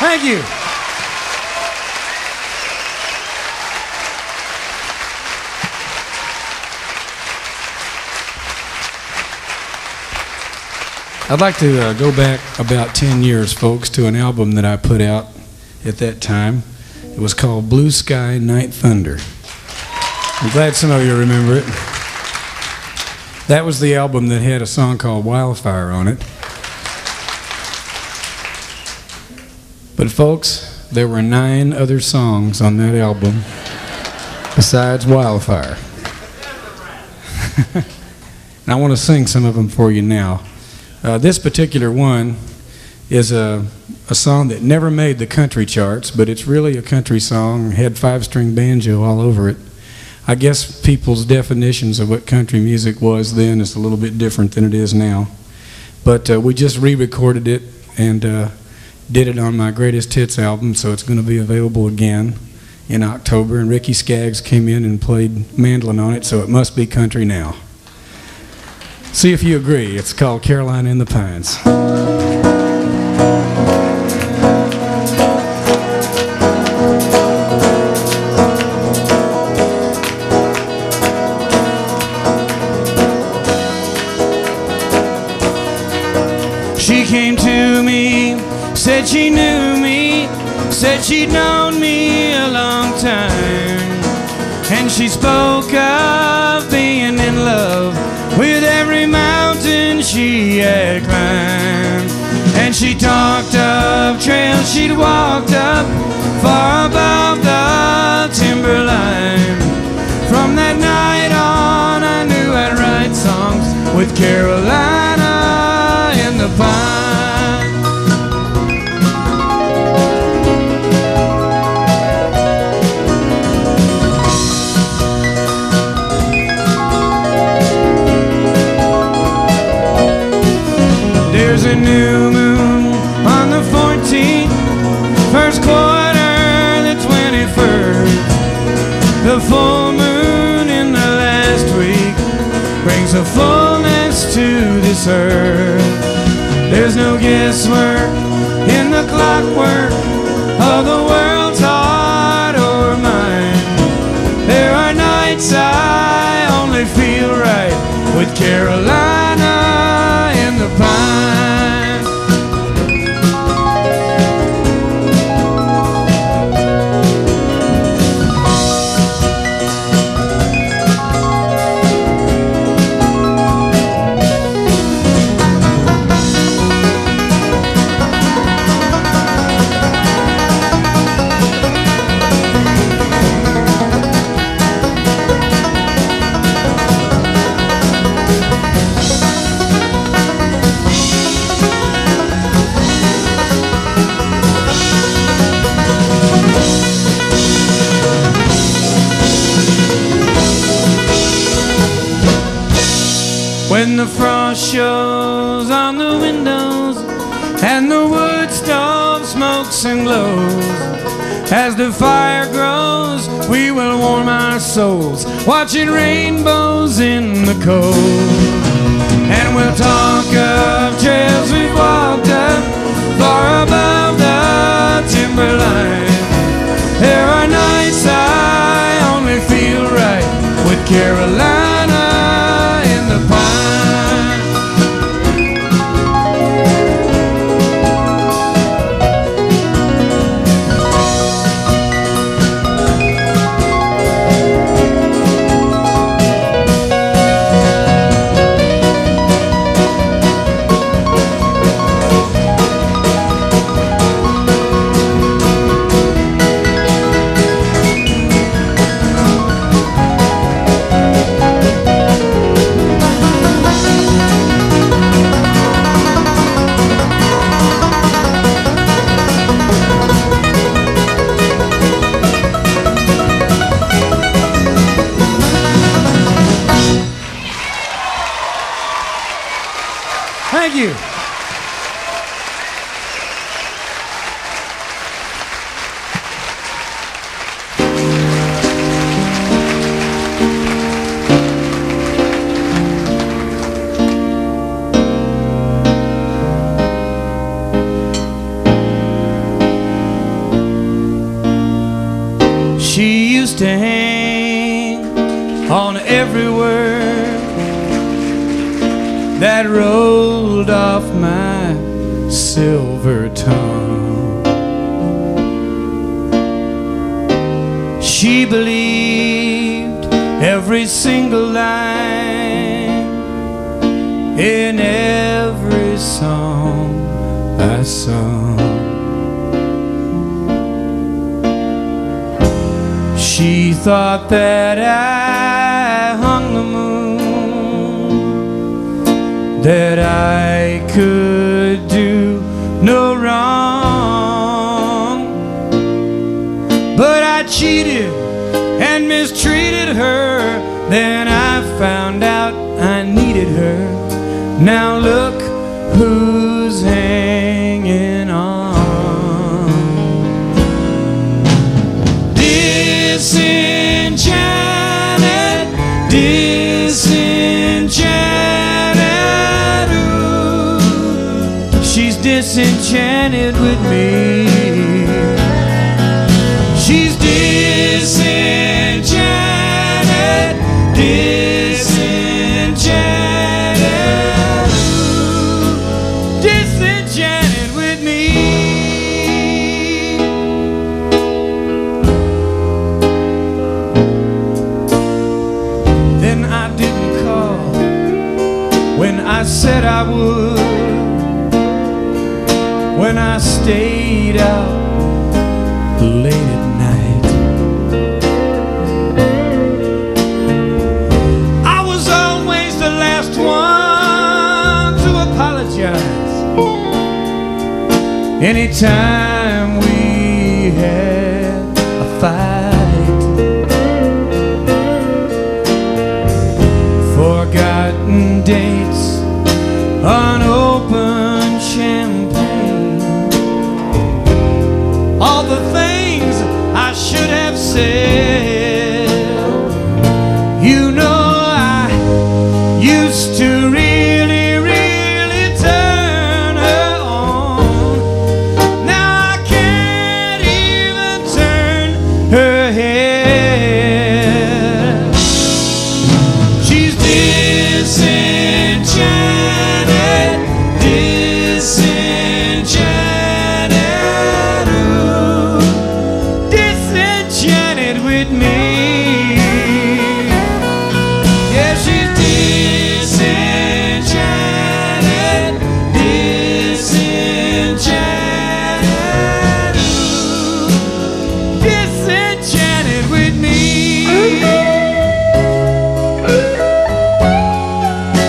Thank you. I'd like to go back about 10 years, folks, to an album that I put out at that time. It was called Blue Sky, Night Thunder. I'm glad some of you remember it. That was the album that had a song called Wildfire on it. But folks, there were 9 other songs on that album besides Wildfire. And I want to sing some of them for you now. This particular one is a song that never made the country charts, but it's really a country song, had 5-string banjo all over it. I guess people's definitions of what country music was then is a little bit different than it is now. But we just re-recorded it and did it on my Greatest Hits album, so it's going to be available again in October. And Ricky Skaggs came in and played mandolin on it, so it must be country now. See if you agree. It's called Carolina in the Pines. She came to me, said she knew me, said she'd known me a long time. And she spoke of being in love with every mountain she had climbed. And she talked of trails she'd walked up far above the timberline. From that night on I knew I'd write songs with Carolina in the Pines. There's a new moon on the 14th, first quarter the 21st. The full moon in the last week brings a fullness to this earth. There's no guesswork in the clockwork of the world's heart or mind. There are nights I only feel right with Carolina in the Pines. When the frost shows on the windows and the wood stove smokes and glows, as the fire grows we will warm our souls, watching rainbows in the cold. And we'll talk of trails we've walked up far above the timberline. There are nights I only feel right with Carolina in the Pines. Thank you. just hang on every word that rolled off my silver tongue. She believed every single line in every song I sung. She thought that I hung the moon, that I could do no wrong, but I cheated and mistreated her. Then I found out I needed her. Now look who's hanging on. Disenchanted, disenchanted, ooh, she's disenchanted with me. She's disenchanted, disenchanted, ooh, disenchanted with me. I said I would, when I stayed out late at night. I was always the last one to apologize anytime we had a fight. Forgotten dates, unopened champagne, all the things I should have said. You know I used to really, really turn her on. Now I can't even turn her head. She's disenchanted, disenchanted, ooh, disenchanted with me. Yeah, she's disenchanted, disenchanted, ooh, disenchanted with me. Disenchanted, disenchanted, ooh,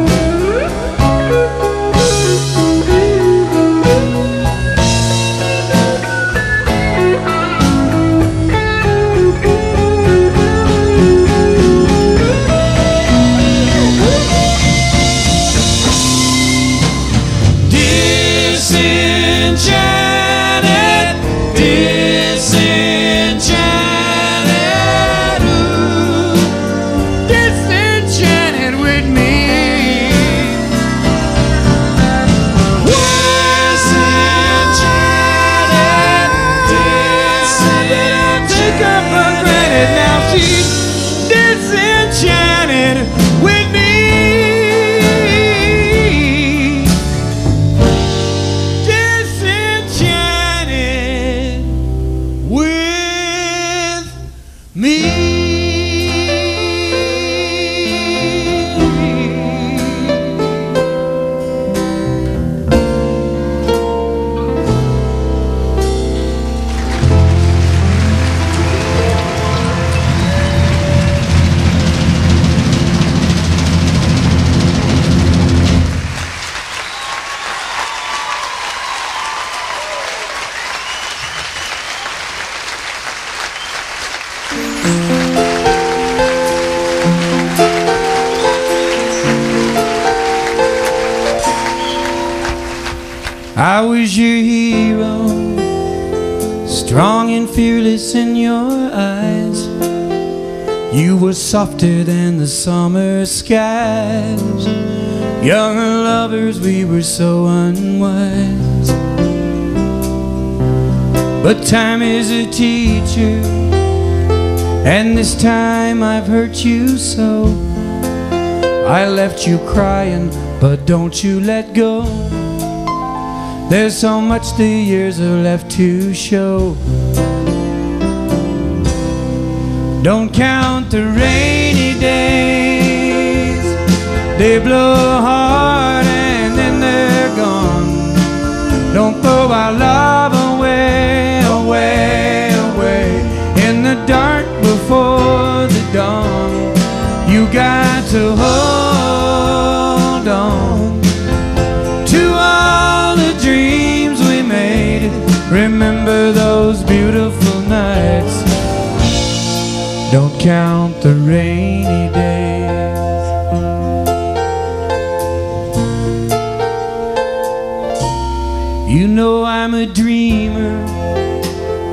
disenchanted with me. Disenchanted, disenchanted, took her for granted. Now she's disenchanted with me. I was your hero, strong and fearless in your eyes. You were softer than the summer skies. Young lovers, we were so unwise. But time is a teacher, and this time I've hurt you so. I left you crying, but don't you let go. There's so much the years are left to show. Don't count the rainy days. They blow hard and then they're gone. Don't throw our love away, away, away, in the dark before the dawn. You got to hold on to all the dreams we made. Remember those beautiful nights. Don't count the rainy days. You know I'm a dreamer.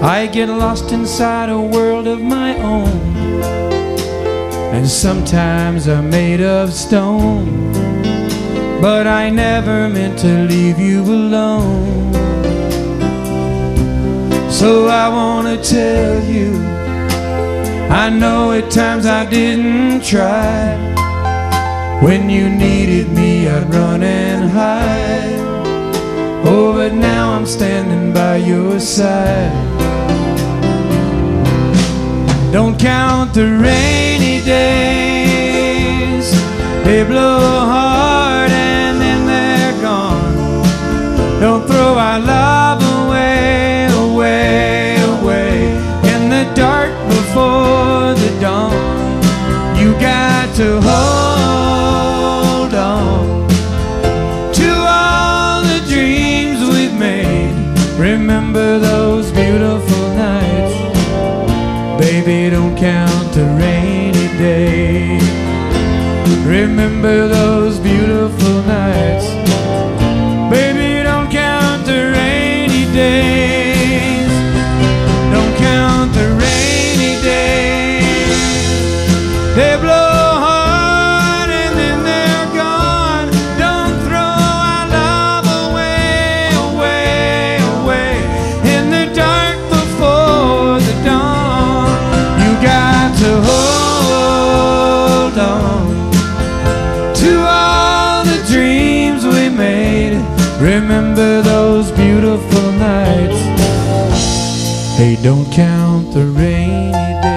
I get lost inside a world of my own. And sometimes I'm made of stone. But I never meant to leave you alone. So I wanna tell you, I know at times I didn't try. When you needed me, I'd run and hide. Oh, but now I'm standing by your side. Don't count the rainy days. They blow hard and then they're gone. Don't throw our love away, away, away, in the dark before the dawn. You got to hold on to all the dreams we've made. Remember those beautiful nights. Baby, don't count the rainy day. Remember those beautiful nights. Baby, don't count the rainy days. Don't count the rainy days. They blow hard and then they're gone. Don't throw our love away, away, away, in the dark before the dawn. You got to hold on to all the dreams we made. Remember those beautiful nights. Hey, don't count the rainy days.